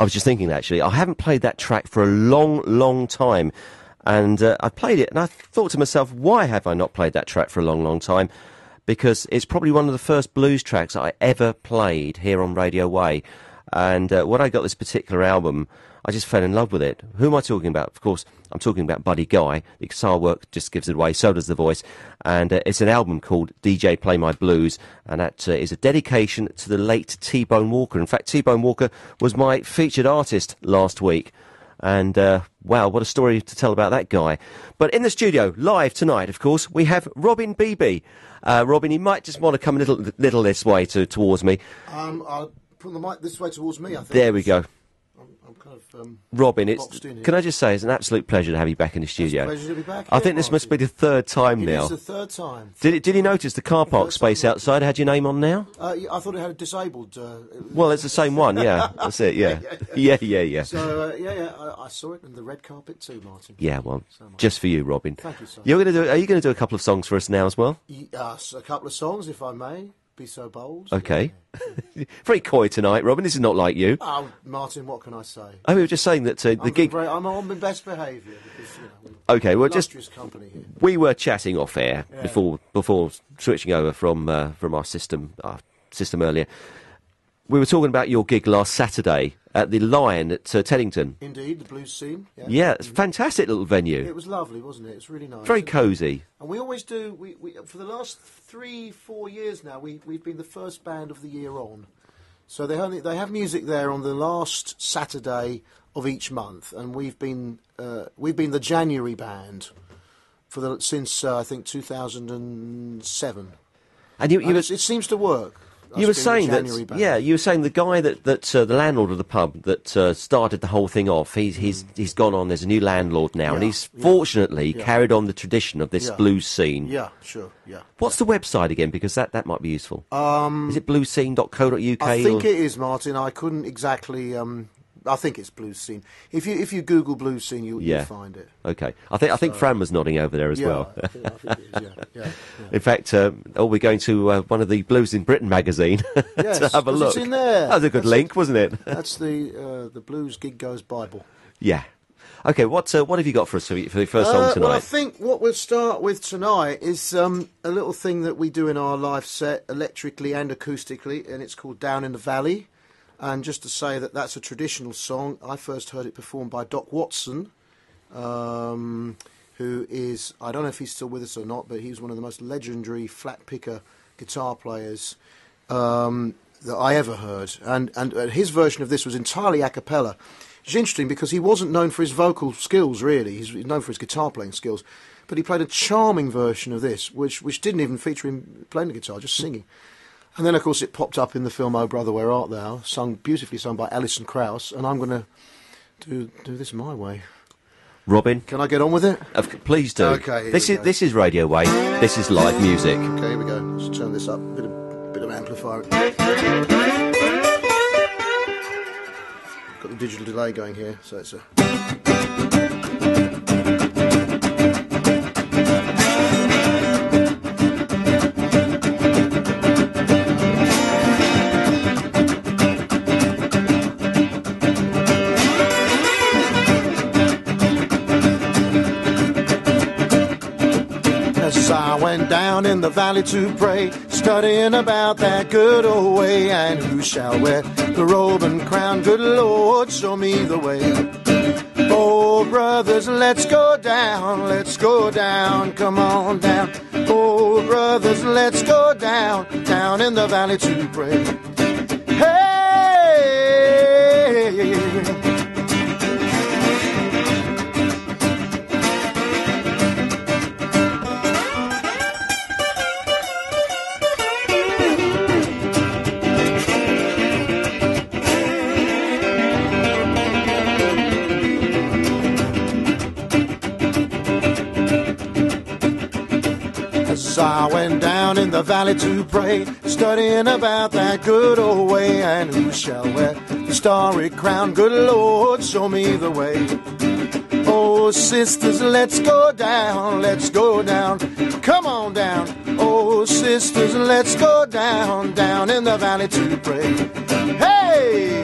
I was just thinking, actually, I haven't played that track for a long, long time. And I played it, and I thought to myself, why have I not played that track for a long, long time? Because it's probably one of the first blues tracks I ever played here on Radio Wey. And when I got this particular album, I just fell in love with it. Who am I talking about? Of course, I'm talking about Buddy Guy. The guitar work just gives it away, so does the voice. And it's an album called DJ Play My Blues, and that is a dedication to the late T-Bone Walker. In fact, T-Bone Walker was my featured artist last week. And, wow, what a story to tell about that guy. But in the studio, live tonight, of course, we have Robin Bibi. Robin, you might just want to come a little this way towards me. I'll put the mic this way towards me, I think. There we go. I'm kind of, Robin, can I just say it's an absolute pleasure to have you back in the studio. It's a pleasure to be back here, I think this must be the third time now. It's the third time. Did you notice the car park space outside had your name on now? I thought it had a disabled... well, it's the same one, yeah. That's it, yeah. Yeah. So, I saw it in the red carpet too, Martin. Yeah, well, so just for you, Robin. Thank you so much. Are you going to do a couple of songs for us now as well? Yes, a couple of songs, if I may. Be so bold. Okay. Yeah. Very coy tonight, Robin. This is not like you. Oh, Martin, what can I say? Oh, we were just saying that the gig... I'm on my best behaviour because, you know, okay, well, just... company here. We were chatting off air before switching over from our system earlier. We were talking about your gig last Saturday at the Lion at Teddington. Indeed, the blues scene. Yeah, it's a fantastic little venue. It was lovely, wasn't it? It's really nice. Very cosy. And we always do, for the last 3-4 years now, we've been the first band of the year on. So they have music there on the last Saturday of each month, and we've been the January band for since I think 2007. And it seems to work. You were saying that, you were saying the guy that the landlord of the pub that started the whole thing off, he's gone on, there's a new landlord now, and he's fortunately carried on the tradition of this blues scene. Yeah, sure, yeah. What's the website again? Because that might be useful. Is it bluescene.co.uk? I think it is, Martin. I couldn't exactly... I think it's blues scene. If you Google blues scene, you'll find it. Okay. I think Fran was nodding over there as well. I think it is, yeah. In fact, we're going to one of the Blues in Britain magazine to have a look. It's in there. That was a good link, wasn't it? That's the Blues Gig Goes Bible. Yeah. Okay. What have you got for us for the first song tonight? Well, I think what we'll start with tonight is a little thing that we do in our live set, electrically and acoustically, and it's called Down in the Valley. And just to say that that's a traditional song. I first heard it performed by Doc Watson, who is, I don't know if he's still with us or not, but he's one of the most legendary flat picker guitar players that I ever heard. And his version of this was entirely a cappella. It's interesting because he wasn't known for his vocal skills, really. He's known for his guitar playing skills. But he played a charming version of this, which didn't even feature him playing the guitar, just singing. And then, of course, it popped up in the film Oh, Brother, Where Art Thou?, beautifully sung by Alison Krauss, and I'm going to do this my way. Robin? Can I get on with it? Please do. Okay, this is Radio Wey. This is live music. Okay, here we go. Let's turn this up. Bit of amplifier. Got the digital delay going here, so it's down in the valley to pray, studying about that good old way, and who shall wear the robe and crown? Good Lord, show me the way. Oh, brothers, let's go down, come on down. Oh, brothers, let's go down, down in the valley to pray. Hey! I went down in the valley to pray, studying about that good old way, and who shall wear the starry crown? Good Lord, show me the way. Oh, sisters, let's go down, come on down. Oh, sisters, let's go down, down in the valley to pray. Hey!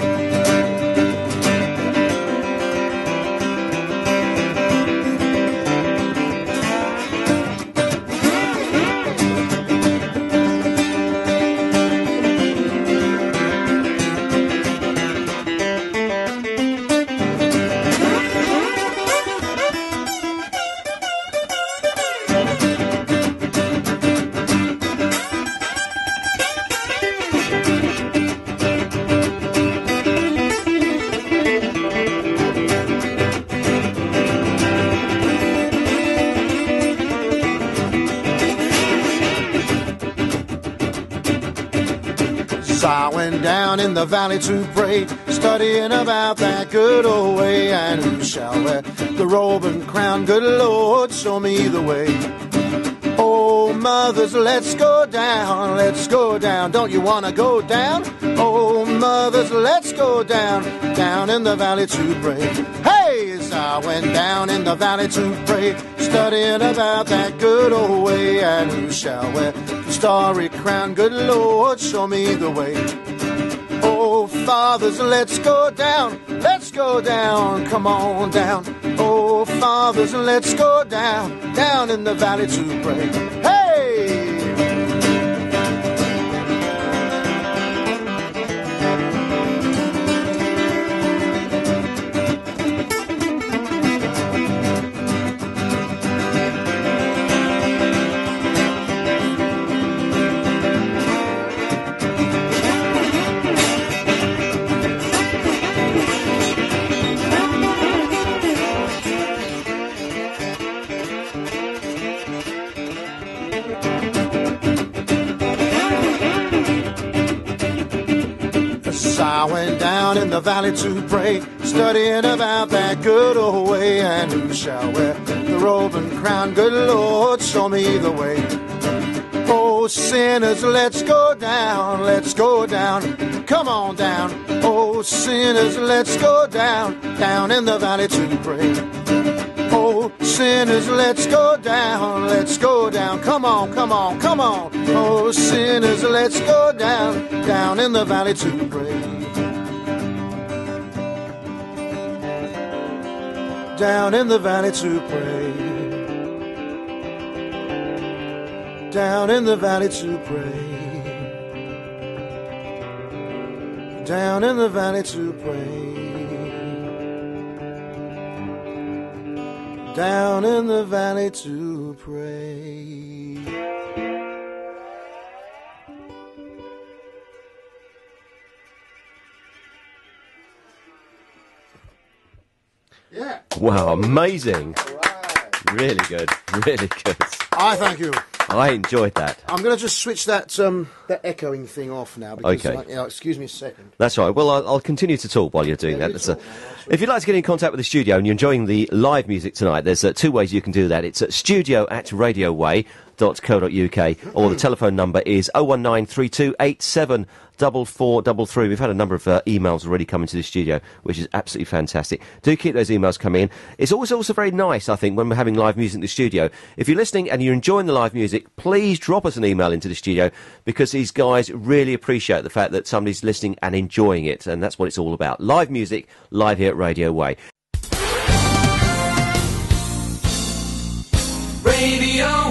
going down in the valley to pray, studying about that good old way. And who shall wear the robe and crown? Good Lord, show me the way. Oh, mothers, let's go down, let's go down. Don't you want to go down? Oh, mothers, let's go down, down in the valley to pray. Hey, as I went down in the valley to pray, studying about that good old way. And who shall wear the starry crown? Good Lord, show me the way. Oh, fathers, let's go down, come on down. Oh, fathers, let's go down, down in the valley to pray. Hey! In the valley to pray, studying about that good old way. And who shall wear the robe and crown? Good Lord, show me the way. Oh, sinners, let's go down, come on down. Oh, sinners, let's go down, down in the valley to pray. Oh, sinners, let's go down, come on, come on, come on. Oh, sinners, let's go down, down in the valley to pray. Down in the valley to pray, down in the valley to pray, down in the valley to pray, down in the valley to pray. Yeah. Wow, amazing. Right. Really good, really good. I thank you. I enjoyed that. I'm going to just switch that echoing thing off now. Because okay. Excuse me a second. That's right. Well, I'll continue to talk while you're doing that. If you'd like to get in contact with the studio and you're enjoying the live music tonight, there's two ways you can do that. It's at studio@radioway.co.uk, or the telephone number is 01932874433. We've had a number of emails already coming to the studio, which is absolutely fantastic. Do keep those emails coming in. It's always also very nice, I think, when we're having live music in the studio. If you're listening and you're enjoying the live music, please drop us an email into the studio, because these guys really appreciate the fact that somebody's listening and enjoying it, and that's what it's all about. Live music, live here at Radio Wey. Radio